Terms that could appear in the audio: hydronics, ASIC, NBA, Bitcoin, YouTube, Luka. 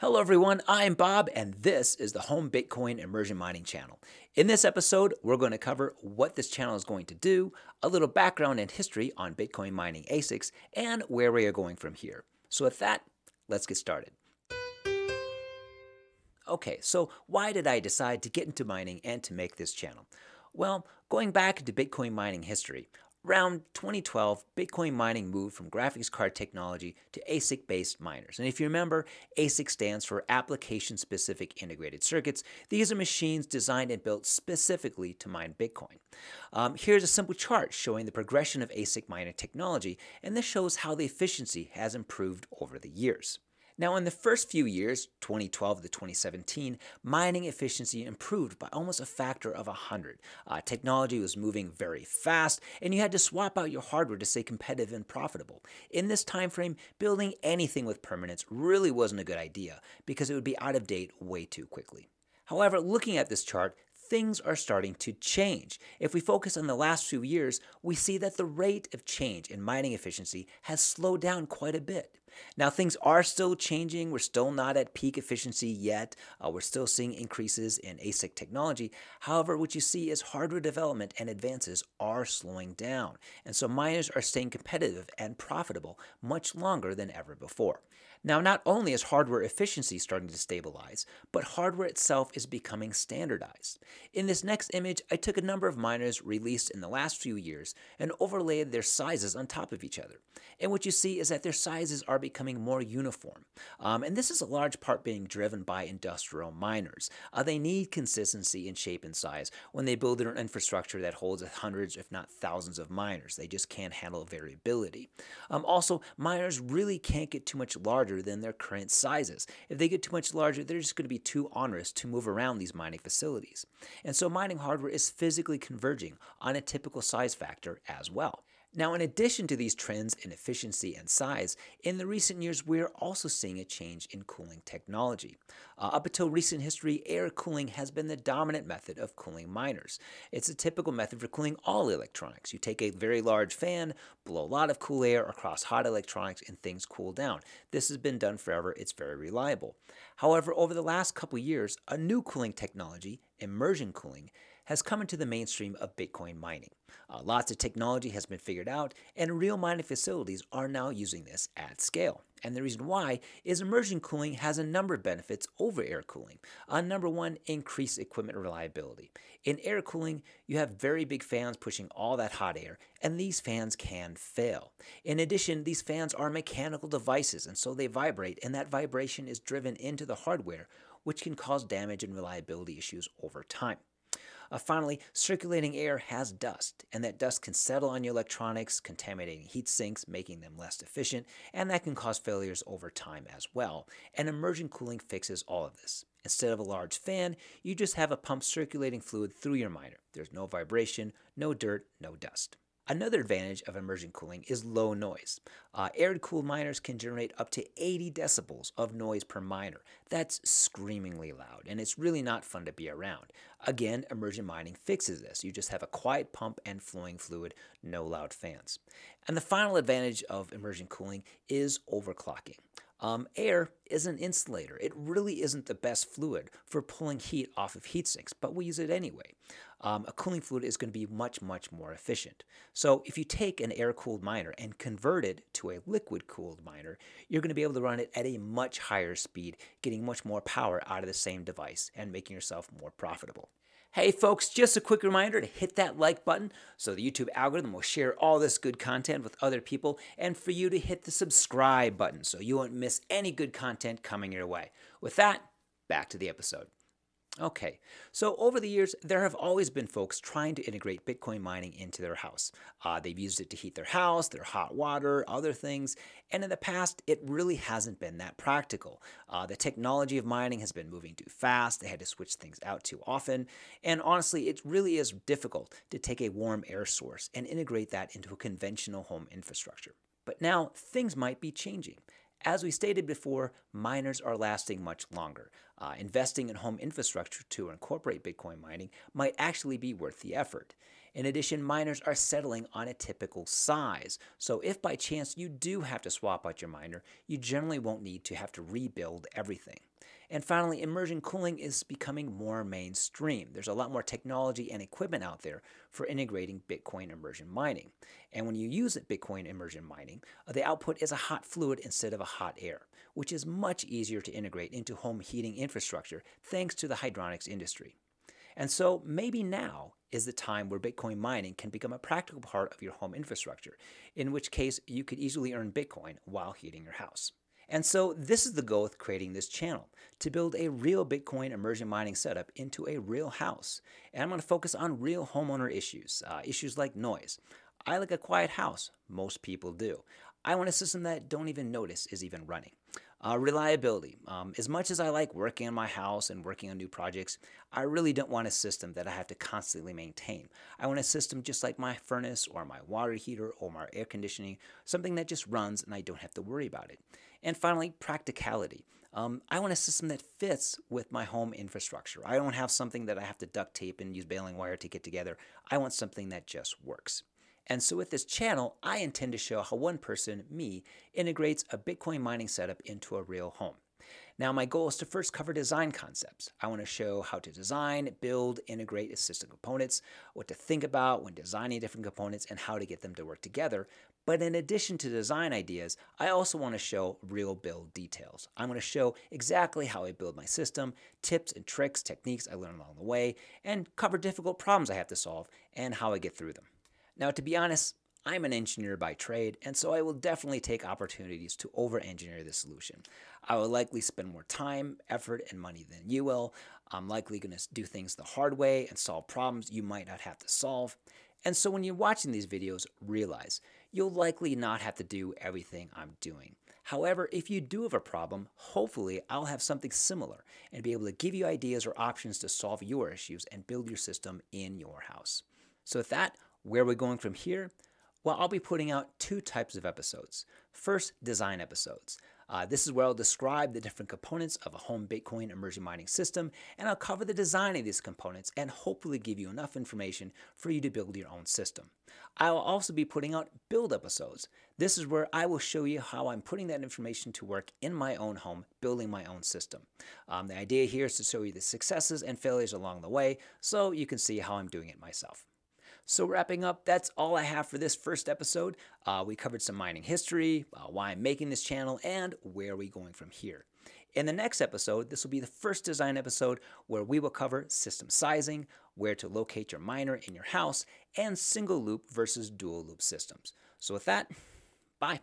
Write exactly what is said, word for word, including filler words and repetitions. Hello everyone, I'm Bob and this is the Home Bitcoin Immersion Mining channel. In this episode, we're going to cover what this channel is going to do, a little background and history on Bitcoin mining A S I Cs, and where we are going from here. So with that, let's get started. Okay, so why did I decide to get into mining and to make this channel? Well, going back to Bitcoin mining history, around twenty twelve, Bitcoin mining moved from graphics card technology to A S I C-based miners. And if you remember, A S I C stands for Application-Specific Integrated Circuits. These are machines designed and built specifically to mine Bitcoin. Um, here's a simple chart showing the progression of A S I C miner technology, and this shows how the efficiency has improved over the years. Now, in the first few years, twenty twelve to twenty seventeen, mining efficiency improved by almost a factor of one hundred. Uh, technology was moving very fast, and you had to swap out your hardware to stay competitive and profitable. In this time frame, building anything with permanence really wasn't a good idea because it would be out of date way too quickly. However, looking at this chart, things are starting to change. If we focus on the last few years, we see that the rate of change in mining efficiency has slowed down quite a bit. Now, things are still changing. We're still not at peak efficiency yet. Uh, we're still seeing increases in A S I C technology. However, what you see is hardware development and advances are slowing down. And so miners are staying competitive and profitable much longer than ever before. Now, not only is hardware efficiency starting to stabilize, but hardware itself is becoming standardized. In this next image, I took a number of miners released in the last few years and overlaid their sizes on top of each other. And what you see is that their sizes are becoming more uniform. Um, and this is a large part being driven by industrial miners. Uh, they need consistency in shape and size when they build their infrastructure that holds hundreds, if not thousands, of miners. They just can't handle variability. Um, also, miners really can't get too much larger than their current sizes. If they get too much larger, they're just going to be too onerous to move around these mining facilities. And so mining hardware is physically converging on a typical size factor as well. Now, in addition to these trends in efficiency and size, in the recent years, we're also seeing a change in cooling technology. Uh, up until recent history, air cooling has been the dominant method of cooling miners. It's a typical method for cooling all electronics. You take a very large fan, blow a lot of cool air across hot electronics, and things cool down. This has been done forever. It's very reliable. However, over the last couple years, a new cooling technology, immersion cooling, has come into the mainstream of Bitcoin mining. Uh, lots of technology has been figured out, and real mining facilities are now using this at scale. And the reason why is immersion cooling has a number of benefits over air cooling. Uh, number one, increased equipment reliability. In air cooling, you have very big fans pushing all that hot air, and these fans can fail. In addition, these fans are mechanical devices, and so they vibrate, and that vibration is driven into the hardware, which can cause damage and reliability issues over time. Uh, finally, circulating air has dust, and that dust can settle on your electronics, contaminating heat sinks, making them less efficient, and that can cause failures over time as well. And immersion cooling fixes all of this. Instead of a large fan, you just have a pump circulating fluid through your miner. There's no vibration, no dirt, no dust. Another advantage of immersion cooling is low noise. Uh, air-cooled miners can generate up to eighty decibels of noise per miner. That's screamingly loud, and it's really not fun to be around. Again, immersion mining fixes this. You just have a quiet pump and flowing fluid, no loud fans. And the final advantage of immersion cooling is overclocking. Um, air is an insulator. It really isn't the best fluid for pulling heat off of heat sinks, but we use it anyway. Um, a cooling fluid is going to be much, much more efficient. So if you take an air-cooled miner and convert it to a liquid-cooled miner, you're going to be able to run it at a much higher speed, getting much more power out of the same device and making yourself more profitable. Hey folks, just a quick reminder to hit that like button so the YouTube algorithm will share all this good content with other people, and for you to hit the subscribe button so you won't miss any good content coming your way. With that, back to the episode. Okay, so over the years, there have always been folks trying to integrate Bitcoin mining into their house. Uh, they've used it to heat their house, their hot water, other things, and in the past, it really hasn't been that practical. Uh, the technology of mining has been moving too fast, they had to switch things out too often, and honestly, it really is difficult to take a warm air source and integrate that into a conventional home infrastructure. But now, things might be changing. As we stated before, miners are lasting much longer. Uh, investing in home infrastructure to incorporate Bitcoin mining might actually be worth the effort. In addition, miners are settling on a typical size. So if by chance you do have to swap out your miner, you generally won't need to have to rebuild everything. And finally, immersion cooling is becoming more mainstream. There's a lot more technology and equipment out there for integrating Bitcoin immersion mining. And when you use Bitcoin immersion mining, the output is a hot fluid instead of a hot air, which is much easier to integrate into home heating infrastructure thanks to the hydronics industry. And so maybe now is the time where Bitcoin mining can become a practical part of your home infrastructure, in which case you could easily earn Bitcoin while heating your house. And so this is the goal with creating this channel, to build a real Bitcoin immersion mining setup into a real house. And I'm going to focus on real homeowner issues, uh, issues like noise. I like a quiet house. Most people do. I want a system that don't even notice is even running. Uh, reliability. Um, as much as I like working on my house and working on new projects, I really don't want a system that I have to constantly maintain. I want a system just like my furnace or my water heater or my air conditioning, something that just runs and I don't have to worry about it. And finally, practicality. Um, I want a system that fits with my home infrastructure. I don't have something that I have to duct tape and use baling wire to get together. I want something that just works. And so with this channel, I intend to show how one person, me, integrates a Bitcoin mining setup into a real home. Now, my goal is to first cover design concepts. I want to show how to design, build, integrate system components, what to think about when designing different components, and how to get them to work together. But in addition to design ideas, I also want to show real build details. I'm going to show exactly how I build my system, tips and tricks, techniques I learned along the way, and cover difficult problems I have to solve and how I get through them. Now, to be honest, I'm an engineer by trade, and so I will definitely take opportunities to over-engineer the solution. I will likely spend more time, effort, and money than you will. I'm likely going to do things the hard way and solve problems you might not have to solve. And so when you're watching these videos, realize you'll likely not have to do everything I'm doing. However, if you do have a problem, hopefully I'll have something similar and be able to give you ideas or options to solve your issues and build your system in your house. So with that, where are we going from here? Well, I'll be putting out two types of episodes. First, design episodes. Uh, this is where I'll describe the different components of a home Bitcoin immersion mining system, and I'll cover the design of these components and hopefully give you enough information for you to build your own system. I'll also be putting out build episodes. This is where I will show you how I'm putting that information to work in my own home, building my own system. Um, the idea here is to show you the successes and failures along the way so you can see how I'm doing it myself. So wrapping up, that's all I have for this first episode. Uh, we covered some mining history, uh, why I'm making this channel, and where are we going from here. In the next episode, this will be the first design episode where we will cover system sizing, where to locate your miner in your house, and single loop versus dual loop systems. So with that, bye.